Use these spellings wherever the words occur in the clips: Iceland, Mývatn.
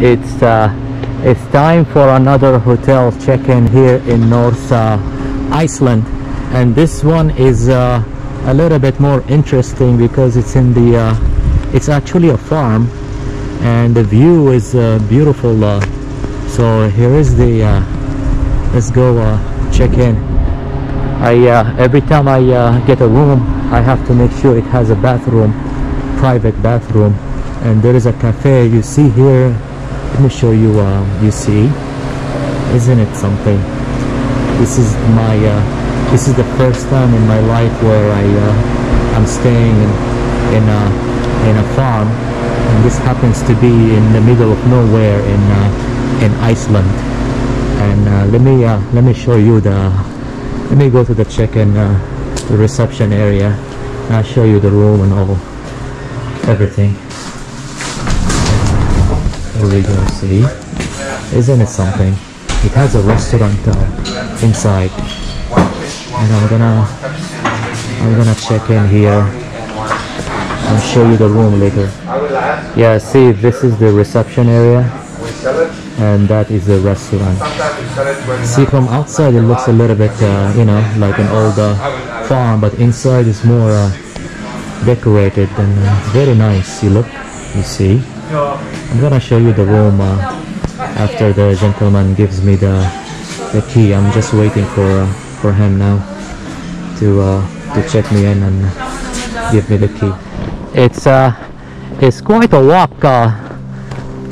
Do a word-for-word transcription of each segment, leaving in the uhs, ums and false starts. it's uh, it's time for another hotel check-in here in North uh, Iceland, and this one is uh, a little bit more interesting because it's in the uh, it's actually a farm, and the view is uh, beautiful. Uh, so here is the uh, let's go uh, check in. I uh, every time I uh, get a room, I have to make sure it has a bathroom, private bathroom. And there is a cafe you see here. Let me show you. Uh, you see, isn't it something? This is my. Uh, this is the first time in my life where I uh, I'm staying in in a in a farm, and this happens to be in the middle of nowhere in uh, in Iceland. And uh, let me uh, let me show you the. Let me go to the check-in, uh, the reception area, and I'll show you the room and all, everything. Here we go, see? Isn't it something? It has a restaurant uh, inside, and I'm gonna I'm gonna check in here. I'll show you the room later. Yeah, see, this is the reception area, and that is the restaurant. See, from outside it looks a little bit, uh, you know, like an old uh, farm, but inside is more uh, decorated and uh, very nice. You look, you see. I'm gonna show you the room uh, after the gentleman gives me the the key. I'm just waiting for uh, for him now to uh, to check me in and give me the key. It's uh it's quite a walk uh,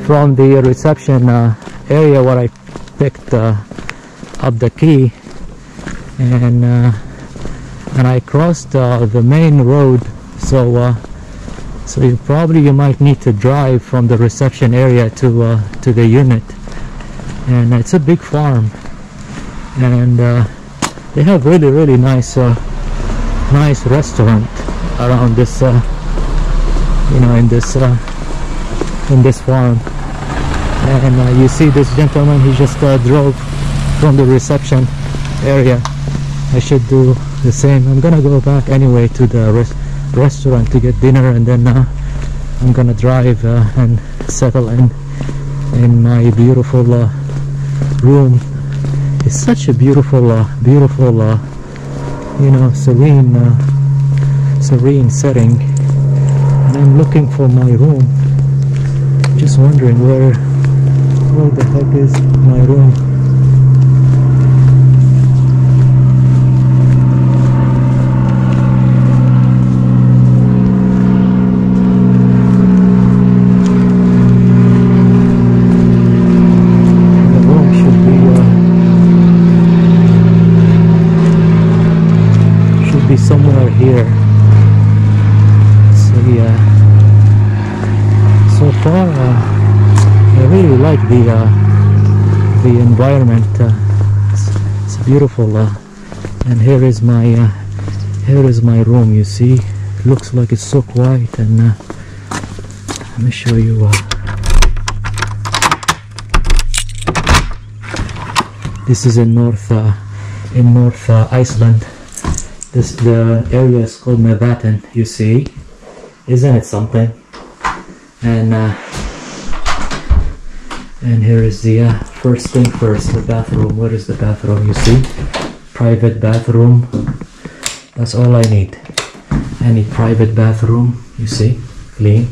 from the reception uh, area where I picked uh, up the key, and uh, and I crossed uh, the main road, so. Uh, So you probably you might need to drive from the reception area to uh, to the unit, and it's a big farm, and uh, they have really really nice uh, nice restaurant around this uh, you know in this uh, in this farm, and uh, you see this gentleman, he just uh, drove from the reception area. I should do the same. I'm gonna go back anyway to the rest. restaurant to get dinner, and then uh, I'm gonna drive uh, and settle in in my beautiful uh, room. It's such a beautiful uh, beautiful uh, you know serene uh, serene setting, and I'm looking for my room, just wondering where where the heck is my room. Somewhere here. See, uh, so far uh, I really like the uh, the environment. Uh, it's, it's beautiful, uh, and here is my uh, here is my room. You see, it looks like it's so quiet. And uh, let me show you. Uh, this is in North uh, in North uh, Iceland. This, the area is called Mývatn, you see. Isn't it something? And uh, and here is the uh, first thing first, the bathroom. Where is the bathroom? You see? Private bathroom. That's all I need. I need private bathroom, you see? Clean.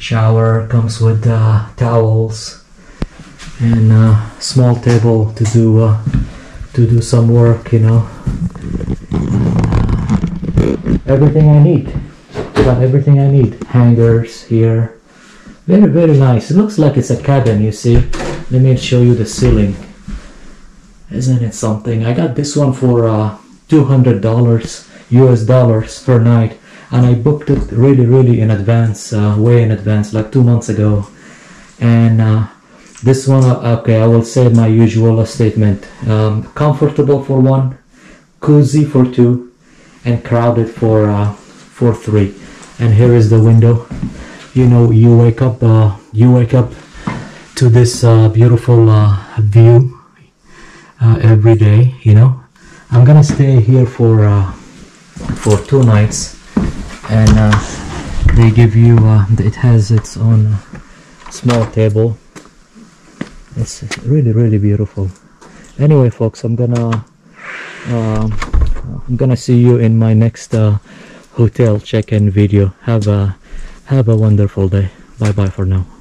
Shower comes with uh, towels, and uh, small table to do uh, to do some work, you know. Everything I need. Got everything I need. Hangers here. Very, very nice. It looks like it's a cabin, you see. Let me show you the ceiling. Isn't it something? I got this one for uh, two hundred U S dollars per night. And I booked it really, really in advance. Uh, way in advance. Like two months ago. And uh, this one, okay, I will say my usual statement. Um, comfortable for one. Cozy for two. And crowded for uh, for three. And here is the window. You know, you wake up uh, you wake up to this uh, beautiful uh, view uh, every day. You know, I'm gonna stay here for uh, for two nights, and uh, they give you uh, it has its own small table It's really, really beautiful. Anyway, folks, I'm gonna uh, I'm gonna see you in my next uh, hotel check-in video. Have a have a wonderful day. Bye bye for now.